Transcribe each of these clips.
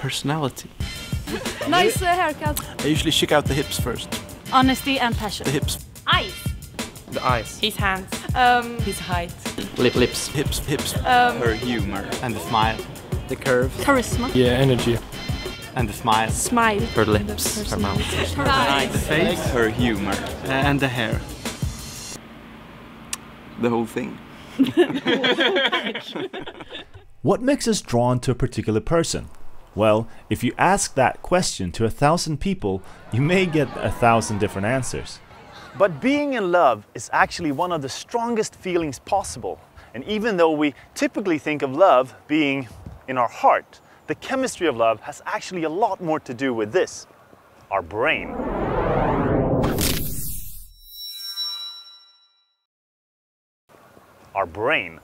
personality. Nice haircut. I usually check out the hips first. Honesty and passion. The hips. Eyes. The eyes. His hands. His height. Lips. Hips. Her humor. And the smile. The curve. Charisma. Yeah, energy. And the smile. Smile. Her lips. Her mouth. Her eyes. The face. Her humor. And the hair. The whole thing. What makes us drawn to a particular person? Well, if you ask that question to 1,000 people, you may get 1,000 different answers. But being in love is actually one of the strongest feelings possible. And even though we typically think of love being in our heart, the chemistry of love has actually a lot more to do with this, our brain. Our brain.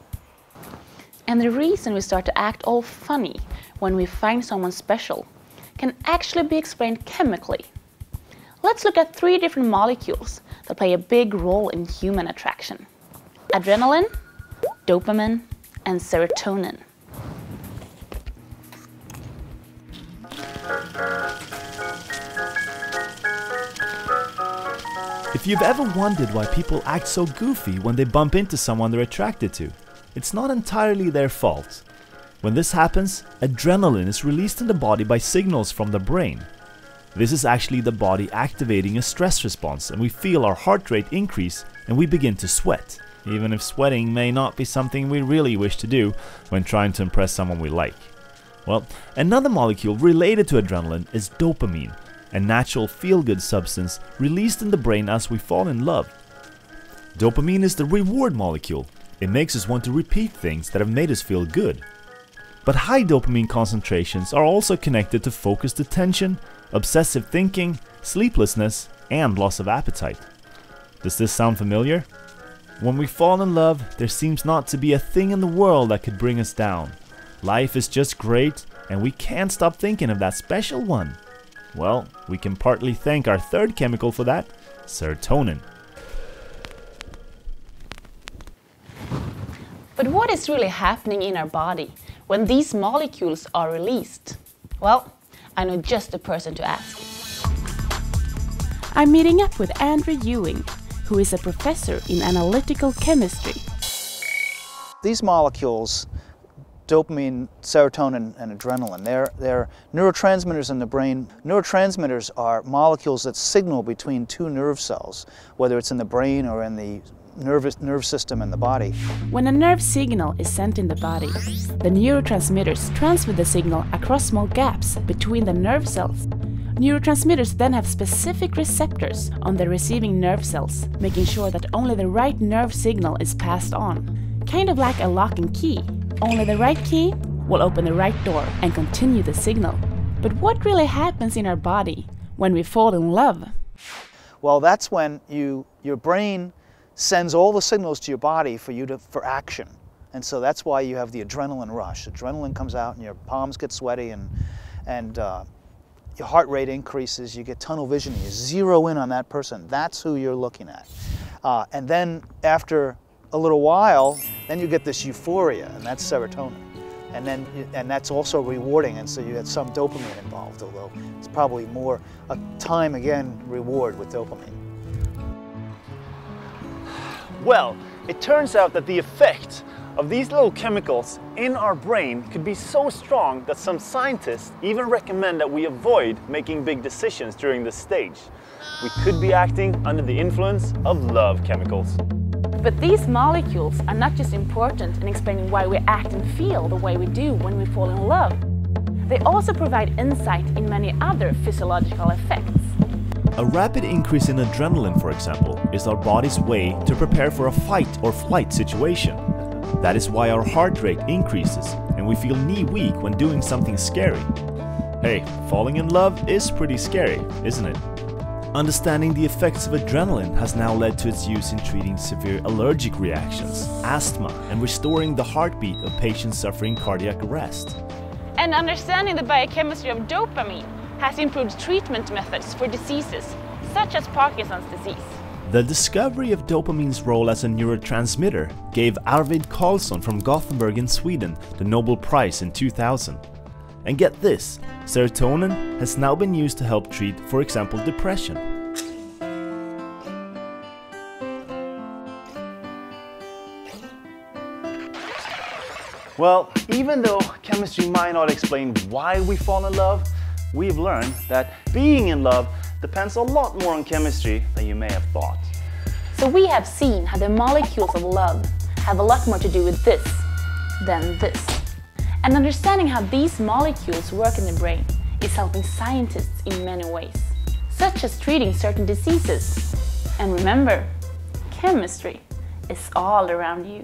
And the reason we start to act all funny when we find someone special can actually be explained chemically. Let's look at 3 different molecules that play a big role in human attraction. Adrenaline, dopamine, and serotonin. If you've ever wondered why people act so goofy when they bump into someone they're attracted to, it's not entirely their fault. When this happens, adrenaline is released in the body by signals from the brain. This is actually the body activating a stress response, and we feel our heart rate increase and we begin to sweat, even if sweating may not be something we really wish to do when trying to impress someone we like. Well, another molecule related to adrenaline is dopamine, a natural feel-good substance released in the brain as we fall in love. Dopamine is the reward molecule. It makes us want to repeat things that have made us feel good. But high dopamine concentrations are also connected to focused attention, obsessive thinking, sleeplessness, and loss of appetite. Does this sound familiar? When we fall in love, there seems not to be a thing in the world that could bring us down. Life is just great, and we can't stop thinking of that special one. Well, we can partly thank our 3rd chemical for that, serotonin. But what is really happening in our body when these molecules are released? Well, I know just the person to ask. I'm meeting up with Andrew Ewing, who is a professor in analytical chemistry. These molecules, dopamine, serotonin, and adrenaline, they're neurotransmitters in the brain. Neurotransmitters are molecules that signal between 2 nerve cells, whether it's in the brain or in the nerve system in the body. When a nerve signal is sent in the body, the neurotransmitters transfer the signal across small gaps between the nerve cells. Neurotransmitters then have specific receptors on the receiving nerve cells, making sure that only the right nerve signal is passed on. Kind of like a lock and key. Only the right key will open the right door and continue the signal. But what really happens in our body when we fall in love? Well, that's when your brain sends all the signals to your body for action. And so that's why you have the adrenaline rush. Adrenaline comes out and your palms get sweaty and your heart rate increases, you get tunnel vision, you zero in on that person. That's who you're looking at. And then after a little while, then you get this euphoria, and that's serotonin. And that's also rewarding, and so you had some dopamine involved, although it's probably more a time again reward with dopamine. Well, it turns out that the effect of these little chemicals in our brain could be so strong that some scientists even recommend that we avoid making big decisions during this stage. We could be acting under the influence of love chemicals. But these molecules are not just important in explaining why we act and feel the way we do when we fall in love. They also provide insight in many other physiological effects. A rapid increase in adrenaline, for example, is our body's way to prepare for a fight or flight situation. That is why our heart rate increases and we feel knee-weak when doing something scary. Hey, falling in love is pretty scary, isn't it? Understanding the effects of adrenaline has now led to its use in treating severe allergic reactions, asthma, and restoring the heartbeat of patients suffering cardiac arrest. And understanding the biochemistry of dopamine has improved treatment methods for diseases such as Parkinson's disease. The discovery of dopamine's role as a neurotransmitter gave Arvid Carlsson from Gothenburg in Sweden the Nobel Prize in 2000. And get this, serotonin has now been used to help treat, for example, depression. Well, even though chemistry might not explain why we fall in love, we've learned that being in love depends a lot more on chemistry than you may have thought. So we have seen how the molecules of love have a lot more to do with this than this. And understanding how these molecules work in the brain is helping scientists in many ways, such as treating certain diseases. And remember, chemistry is all around you.